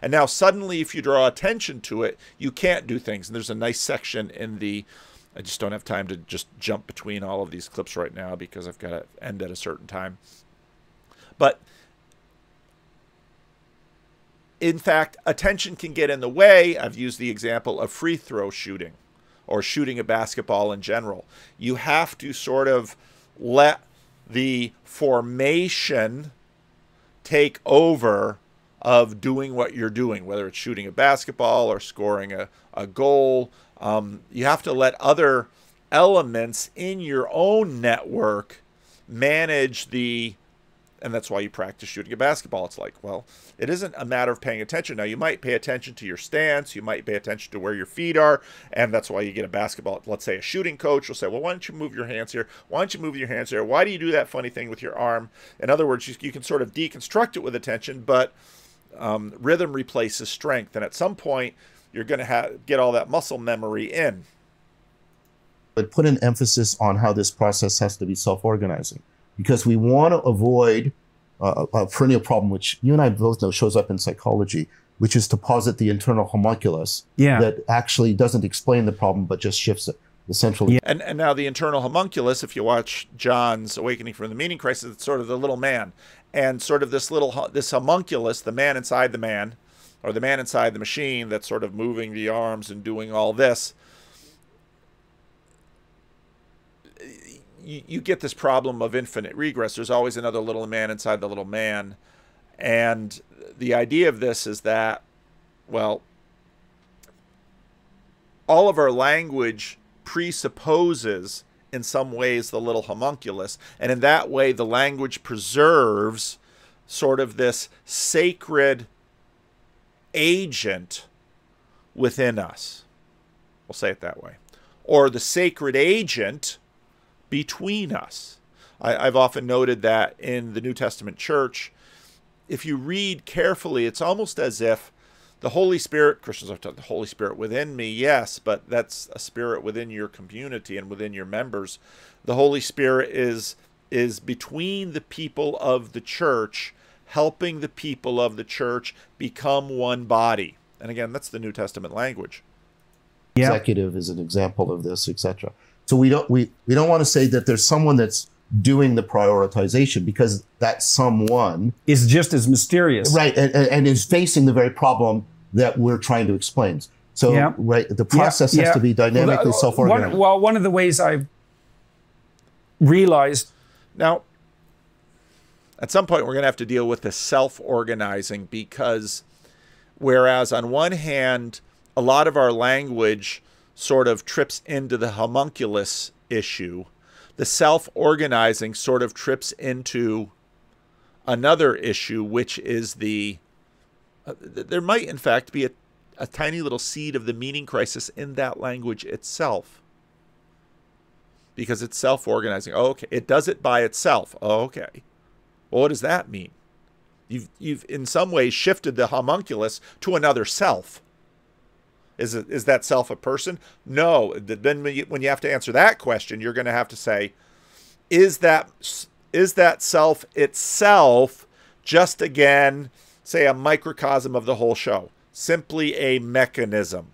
And now suddenly if you draw attention to it, you can't do things. And there's a nice section in the, I just don't have time to just jump between all of these clips right now because I've got to end at a certain time. But, in fact, attention can get in the way. I've used the example of free throw shooting or shooting a basketball in general. You have to sort of let the formation take over of doing what you're doing, whether it's shooting a basketball or scoring a goal. You have to let other elements in your own network manage the... And that's why you practice shooting a basketball. It's like, well, it isn't a matter of paying attention. Now, you might pay attention to your stance. You might pay attention to where your feet are. And that's why you get a basketball. Let's say a shooting coach will say, well, why don't you move your hands here? Why don't you move your hands there? Why do you do that funny thing with your arm? In other words, you can sort of deconstruct it with attention, but rhythm replaces strength. And at some point, you're going to get all that muscle memory in. But put an emphasis on how this process has to be self-organizing, because we want to avoid a perennial problem, which you and I both know shows up in psychology, which is to posit the internal homunculus that actually doesn't explain the problem, but just shifts it, essentially. Yeah. And now the internal homunculus, if you watch John's Awakening from the Meaning Crisis, it's sort of the little man. And sort of this homunculus, the man inside the man, or the man inside the machine that's sort of moving the arms and doing all this, you get this problem of infinite regress. There's always another little man inside the little man. And the idea of this is that, well, all of our language presupposes in some ways the little homunculus. And in that way, the language preserves sort of this sacred agent within us. We'll say it that way. Or the sacred agent between us. I've often noted that in the New Testament church, if you read carefully, it's almost as if the Holy Spirit, Christians have taught the Holy Spirit within me, yes, but that's a spirit within your community and within your members. The Holy Spirit is between the people of the church, helping the people of the church become one body. And again, that's the New Testament language. Yeah. Executive is an example of this, etc. So we don't want to say that there's someone that's doing the prioritization, because that someone is just as mysterious. Right. And is facing the very problem that we're trying to explain. So right, the process has to be dynamically self-organized. Well, one of the ways I've realized now, at some point we're going to have to deal with the self-organizing, because whereas on one hand, a lot of our language sort of trips into the homunculus issue, the self-organizing sort of trips into another issue, which is the, there might in fact be a tiny little seed of the meaning crisis in that language itself, because it's self-organizing. Oh, okay, it does it by itself. Oh, okay, well, what does that mean? You've in some way shifted the homunculus to another self. Is that self a person? No. Then when you have to answer that question, you're going to have to say, is that self itself just, again, say, a microcosm of the whole show? Simply a mechanism.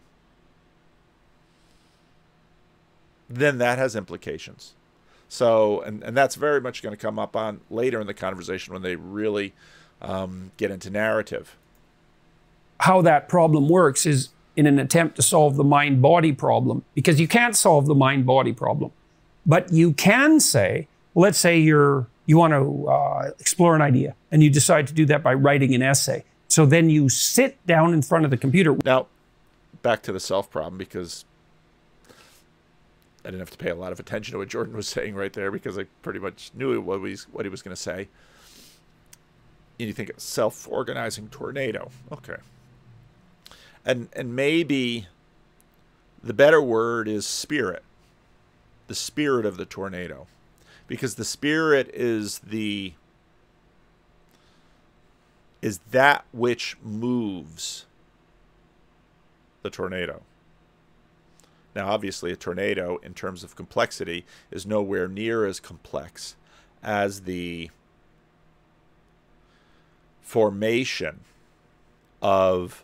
Then that has implications. So, and that's very much going to come up on later in the conversation when they really get into narrative. How that problem works is in an attempt to solve the mind-body problem, because you can't solve the mind-body problem. But you can say, let's say you want to explore an idea, and you decide to do that by writing an essay. So then you sit down in front of the computer. Now, back to the self problem, because I didn't have to pay a lot of attention to what Jordan was saying right there, because I pretty much knew what he was going to say. And you think, self-organizing tornado. Okay. And maybe the better word is spirit. The spirit of the tornado. Because the spirit is the... is that which moves the tornado. Now, obviously, a tornado, in terms of complexity, is nowhere near as complex as the formation of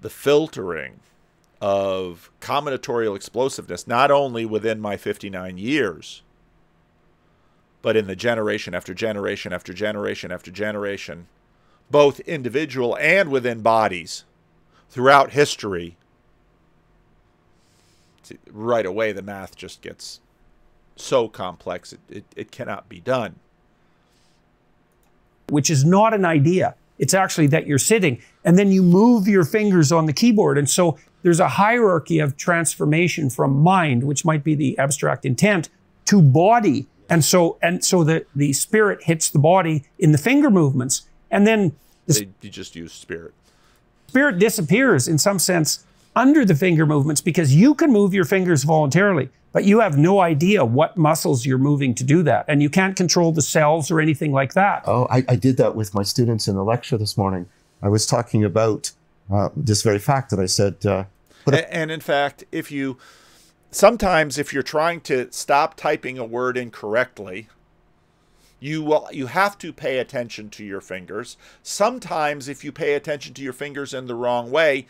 the filtering of combinatorial explosiveness, not only within my 59 years, but in the generation after generation after generation after generation, both individual and within bodies, throughout history. See, right away, the math just gets so complex, it cannot be done. Which is not an idea. It's actually that you're sitting, and then you move your fingers on the keyboard. And so there's a hierarchy of transformation from mind, which might be the abstract intent, to body. And so the spirit hits the body in the finger movements. And then you just use spirit. Spirit disappears in some sense under the finger movements, because you can move your fingers voluntarily, but you have no idea what muscles you're moving to do that. And you can't control the cells or anything like that. Oh, I did that with my students in the lecture this morning. I was talking about this very fact that I said. And in fact, if you, sometimes if you're trying to stop typing a word incorrectly, you have to pay attention to your fingers. Sometimes if you pay attention to your fingers in the wrong way,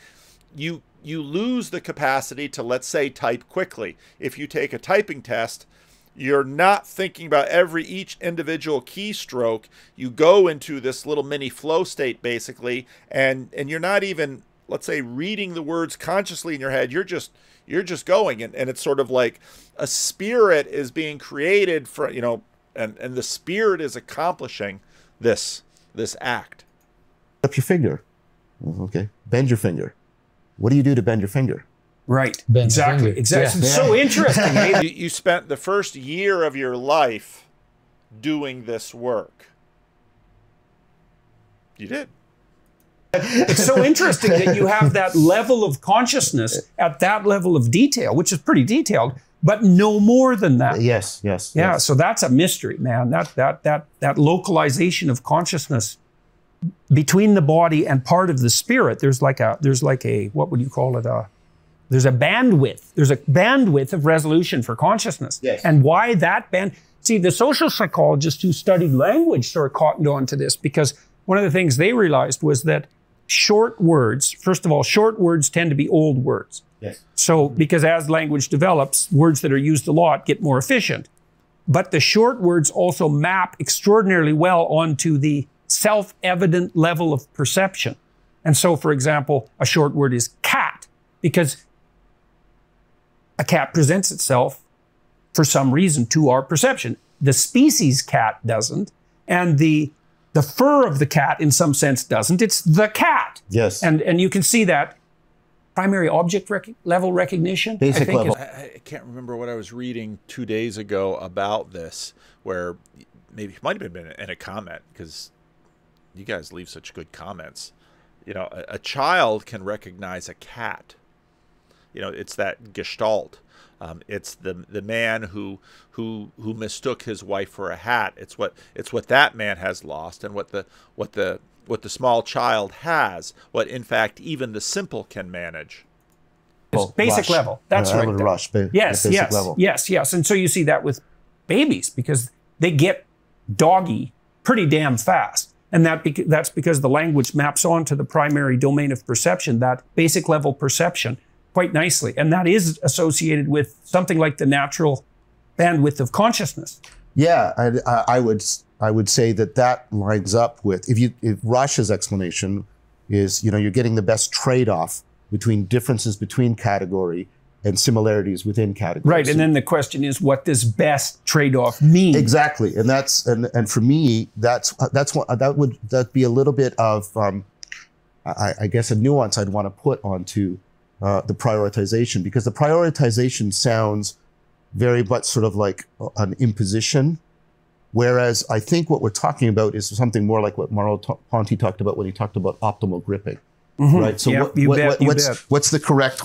you lose the capacity to, let's say, type quickly. If you take a typing test, you're not thinking about each individual keystroke. You go into this little mini flow state, basically, and you're not even, let's say, reading the words consciously in your head. You're just going, and it's sort of like a spirit is being created for, you know, and the spirit is accomplishing this act. Up your finger. Okay. Bend your finger. What do you do to bend your finger? Right. Bend exactly. Finger. Exactly. Yeah. So interesting. You spent the first year of your life doing this work. You did. It's so interesting that you have that level of consciousness at that level of detail, which is pretty detailed, but no more than that. Yes, yes. Yeah, yes. So that's a mystery, man. That localization of consciousness between the body and part of the spirit. There's like a what would you call it? There's a bandwidth. There's a bandwidth of resolution for consciousness. Yes. And why that band? See, the social psychologists who studied language sort of cottoned on to this, because one of the things they realized was that short words, first of all, short words tend to be old words. Yes. So because as language develops, words that are used a lot get more efficient. But the short words also map extraordinarily well onto the self-evident level of perception. And so, for example, a short word is cat, because a cat presents itself for some reason to our perception. The species cat doesn't, and the fur of the cat in some sense doesn't. It's the cat. Yes. And you can see that primary object level recognition. Basic level. I can't remember what I was reading 2 days ago about this, where maybe it might have been in a comment, because you guys leave such good comments. You know, a child can recognize a cat. You know, it's that gestalt. It's the man who mistook his wife for a hat. It's what that man has lost, and what the small child has. What in fact even the simple can manage. Well, basic rush. Level. That's yeah, right. There. Rush, yes, basic yes, level. Yes, yes. And so you see that with babies, because they get doggy pretty damn fast. And that's because the language maps onto the primary domain of perception, that basic level perception, quite nicely. And that is associated with something like the natural bandwidth of consciousness. Yeah, I would say that lines up with, if Rosh's explanation is, you know, you're getting the best trade-off between differences between category and similarities within categories. Right, and then the question is, what does best trade-off mean? Exactly, and that's and for me, that's what that would be a little bit of, I guess, a nuance I'd want to put onto the prioritization, because the prioritization sounds very much sort of like an imposition, whereas I think what we're talking about is something more like what Merleau-Ponty talked about when he talked about optimal gripping, mm-hmm. right? So yep, what's the correct,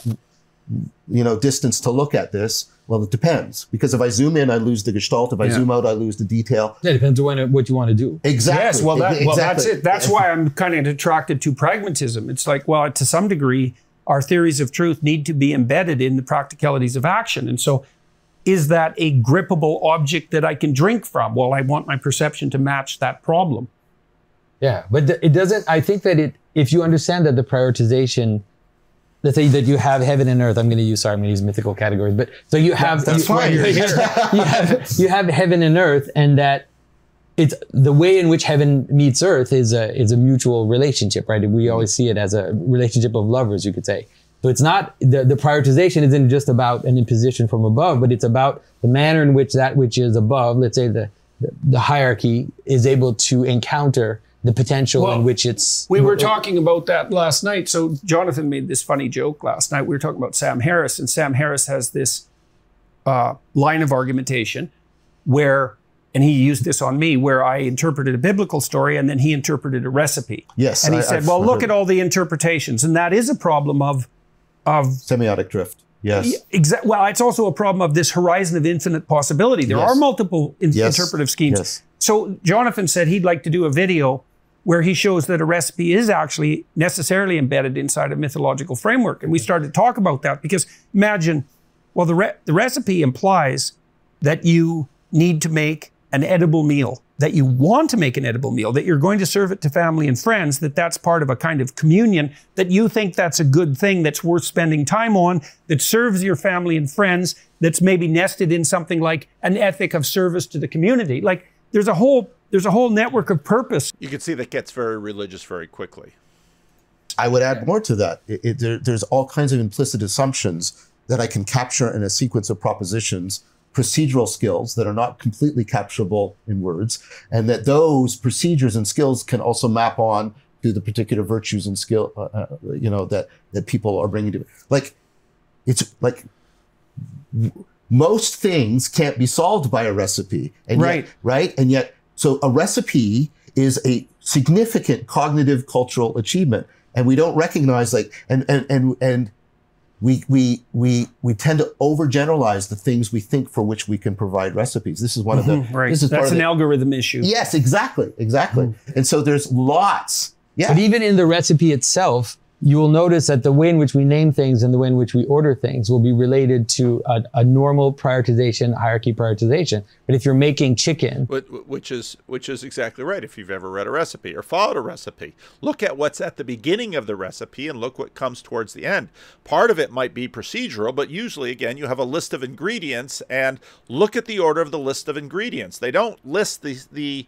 you know, distance to look at this? Well, it depends, because if I zoom in, I lose the gestalt. If I zoom out, I lose the detail. Yeah, it depends on what you want to do. Exactly. Yes, well, exactly. Well, that's it. That's why I'm kind of attracted to pragmatism. It's like, well, to some degree, our theories of truth need to be embedded in the practicalities of action. And so, is that a grippable object that I can drink from? Well, I want my perception to match that problem. Yeah, but it doesn't, I think that if you understand that the prioritization, let's say that you have heaven and earth. I'm going to use mythical categories, but so you have, that's why you're here. You have heaven and earth, and that it's the way in which heaven meets earth is a mutual relationship, right? We always see it as a relationship of lovers, you could say. So it's not, the prioritization isn't just about an imposition from above, but it's about the manner in which that which is above, let's say the hierarchy, is able to encounter the potential in which it's... We were talking about that last night. So Jonathan made this funny joke last night. We were talking about Sam Harris, and Sam Harris has this line of argumentation where, and he used this on me, where I interpreted a biblical story and then he interpreted a recipe. Yes. And he said, well, look at all the interpretations. And that is a problem of semiotic drift. Yes. Exactly. Well, it's also a problem of this horizon of infinite possibility. There are multiple interpretive schemes. Yes. So Jonathan said he'd like to do a video where he shows that a recipe is actually necessarily embedded inside a mythological framework. And we started to talk about that, because imagine, well, the recipe implies that you need to make an edible meal, that you want to make an edible meal, that you're going to serve it to family and friends, that that's part of a kind of communion, that you think that's a good thing that's worth spending time on, that serves your family and friends, that's maybe nested in something like an ethic of service to the community. Like, there's a whole network of purpose. You can see that gets very religious very quickly. I would add more to that. There's all kinds of implicit assumptions that I can capture in a sequence of propositions, procedural skills that are not completely capturable in words, and that those procedures and skills can also map on to the particular virtues and skill, you know, that people are bringing to it. Like, it's like... most things can't be solved by a recipe. And right. Yet, right. And yet, so a recipe is a significant cognitive cultural achievement. And we don't recognize, like, and we tend to overgeneralize the things we think for which we can provide recipes. This is one of the, right. This is that's an algorithm issue. Yes, exactly. Exactly. And so there's lots. Yeah. But even in the recipe itself, you will notice that the way in which we name things and the way in which we order things will be related to a normal prioritization, hierarchy prioritization. But if you're making chicken, which is exactly right. If you've ever read a recipe or followed a recipe, look at what's at the beginning of the recipe and look what comes towards the end. Part of it might be procedural, but usually, again, you have a list of ingredients, and look at the order of the list of ingredients. They don't list the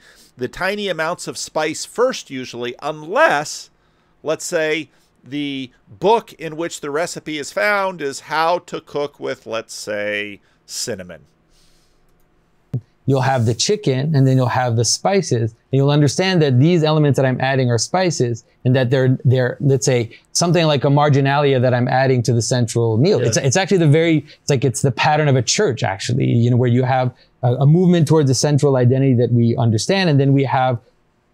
tiny amounts of spice first, usually, unless let's say, the book in which the recipe is found is how to cook with, let's say, cinnamon. You'll have the chicken, and then you'll have the spices, and you'll understand that these elements that I'm adding are spices, and that they're let's say something like a marginalia that I'm adding to the central meal. Yeah. It's actually it's the pattern of a church, actually, you know, where you have a movement towards a central identity that we understand, and then we have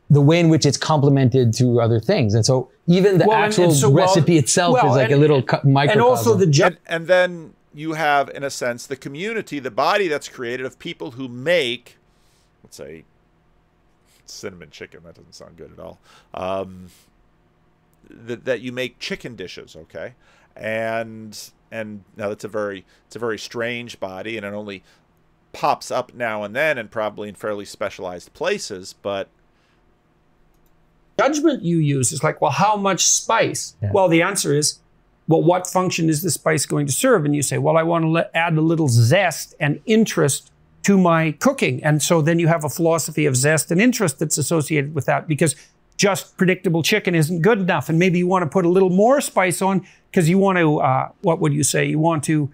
the way in which it's complemented to other things. And so even the recipe itself is like a little microcosm. And also the and then you have, in a sense, the community, the body that's created of people who make, let's say, cinnamon chicken. That doesn't sound good at all. That you make chicken dishes, okay? And now that's a very strange body, and it only pops up now and then, and probably in fairly specialized places, but judgment you use is like, well, how much spice? Yeah. Well, the answer is, well, what function is the spice going to serve? And you say, well, I want to add a little zest and interest to my cooking. And so then you have a philosophy of zest and interest that's associated with that, because just predictable chicken isn't good enough. And maybe you want to put a little more spice on because you want to, what would you say? You want to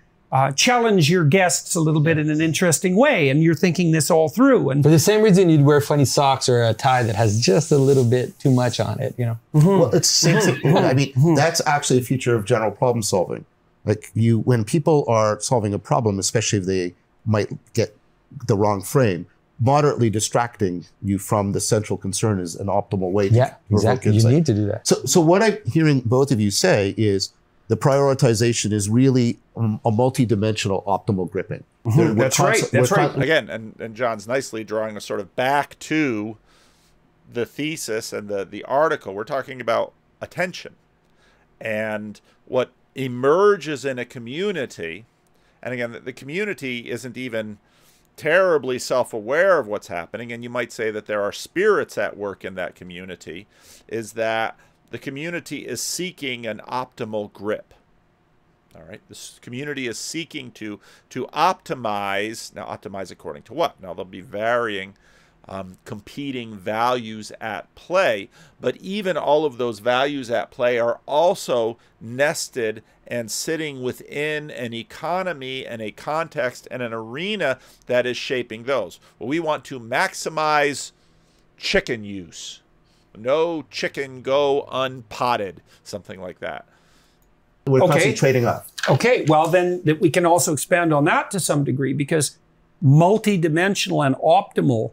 challenge your guests a little bit in an interesting way, and you're thinking this all through. And for the same reason, you'd wear funny socks or a tie that has just a little bit too much on it, you know. Well, it seems. I mean, that's actually a feature of general problem solving. Like when people are solving a problem, especially if they might get the wrong frame, moderately distracting you from the central concern is an optimal way. Yeah, exactly. You need to do that. So what I'm hearing both of you say is, the prioritization is really a multi-dimensional optimal gripping. Mm-hmm. That's right. Again, and John's nicely drawing us sort of back to the thesis and the article. We're talking about attention. And what emerges in a community, and again, the community isn't even terribly self-aware of what's happening, and you might say that there are spirits at work in that community, is that the community is seeking an optimal grip. All right, this community is seeking to optimize. Now, optimize according to what? Now, there'll be varying competing values at play, but even all of those values at play are also nested and sitting within an economy and a context and an arena that is shaping those. Well, we want to maximize chicken use. No chicken go unpotted, something like that. We're constantly trading up. Okay, well then we can also expand on that to some degree, because multidimensional and optimal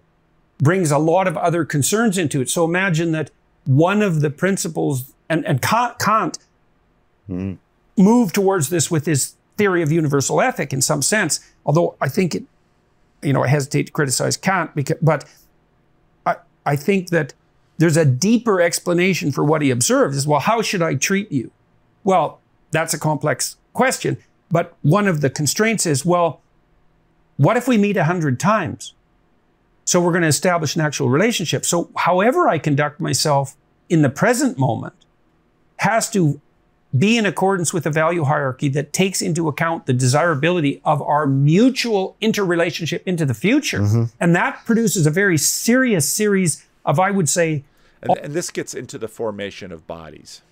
brings a lot of other concerns into it. So imagine that one of the principles, and Kant moved towards this with his theory of universal ethic in some sense, although I think it, you know, I hesitate to criticize Kant, because, but I think that there's a deeper explanation for what he observed is, well, how should I treat you? Well, that's a complex question. But one of the constraints is, well, what if we meet 100 times? So we're going to establish an actual relationship. So however I conduct myself in the present moment has to be in accordance with a value hierarchy that takes into account the desirability of our mutual interrelationship into the future. Mm-hmm. And that produces a very serious series of, I would say, and this gets into the formation of bodies.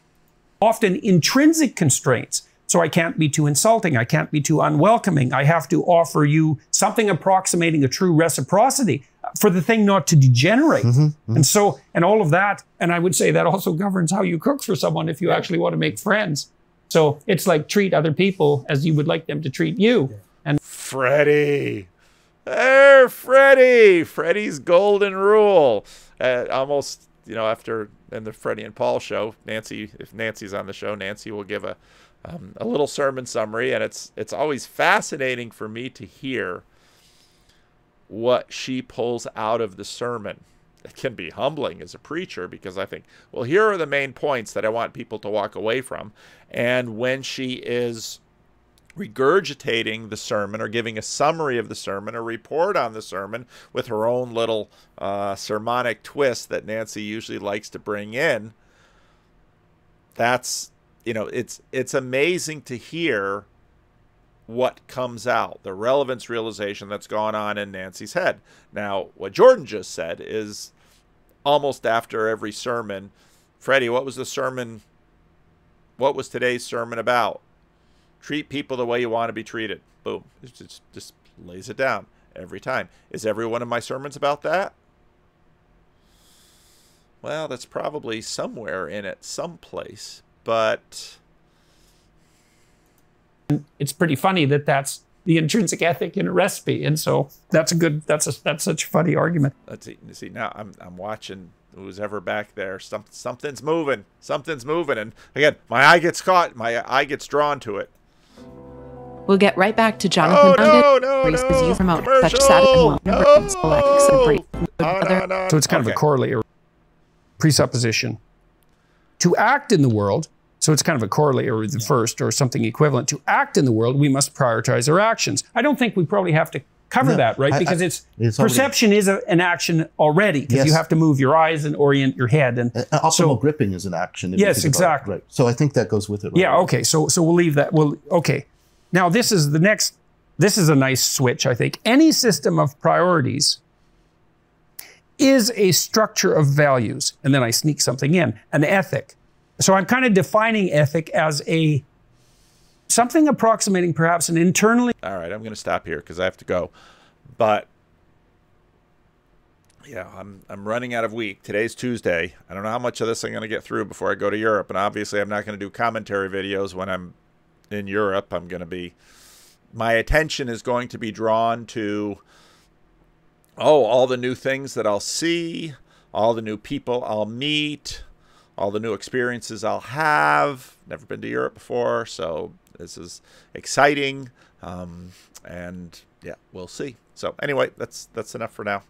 Often intrinsic constraints. So I can't be too insulting. I can't be too unwelcoming. I have to offer you something approximating a true reciprocity for the thing not to degenerate. Mm-hmm, mm-hmm. And so, and all of that, and I would say that also governs how you cook for someone if you actually want to make friends. So it's like treat other people as you would like them to treat you. Yeah. And Freddie. There, Freddie. Freddie's golden rule. Almost, you know, after in the Freddie and Paul show, Nancy, if Nancy's on the show, Nancy will give a little sermon summary, and it's always fascinating for me to hear what she pulls out of the sermon. It can be humbling as a preacher, because I think, well, here are the main points that I want people to walk away from, and when she is regurgitating the sermon or giving a summary of the sermon or report on the sermon with her own little sermonic twist that Nancy usually likes to bring in. That's, you know, it's amazing to hear what comes out, the relevance realization that's gone on in Nancy's head. Now, what Jordan just said is almost after every sermon, Freddie, what was the sermon? What was today's sermon about? Treat people the way you want to be treated. Boom. It just lays it down every time. Is every one of my sermons about that? Well, that's probably somewhere in it, someplace. But it's pretty funny that that's the intrinsic ethic in a recipe, and so that's a good. That's such a funny argument. Let's see. Now I'm watching who's ever back there. Something's moving. Something's moving, and again, my eye gets caught. My eye gets drawn to it. We'll get right back to Jonathan. Oh, no. You promote such no, no. So it's kind of a corollary presupposition to act in the world. So it's kind of a corollary or the first or something equivalent. To act in the world, we must prioritize our actions. I don't think we probably have to cover that, right? Because it's perception already, is an action already, because you have to move your eyes and orient your head. And optimal gripping is an action. Yes, exactly. Right. So I think that goes with it. Right? Yeah, okay. So we'll leave that. Well, okay. Now this is the next, this is a nice switch, I think. Any system of priorities is a structure of values. And then I sneak something in, an ethic. So I'm kind of defining ethic as a something approximating perhaps an internally. All right, I'm going to stop here because I have to go. But yeah, I'm running out of week. Today's Tuesday. I don't know how much of this I'm going to get through before I go to Europe. And obviously, I'm not going to do commentary videos when I'm in Europe. I'm going to be, my attention is going to be drawn to, oh, all the new things that I'll see, all the new people I'll meet, all the new experiences I'll have. Never been to Europe before, so this is exciting. And yeah, we'll see. So anyway, that's enough for now.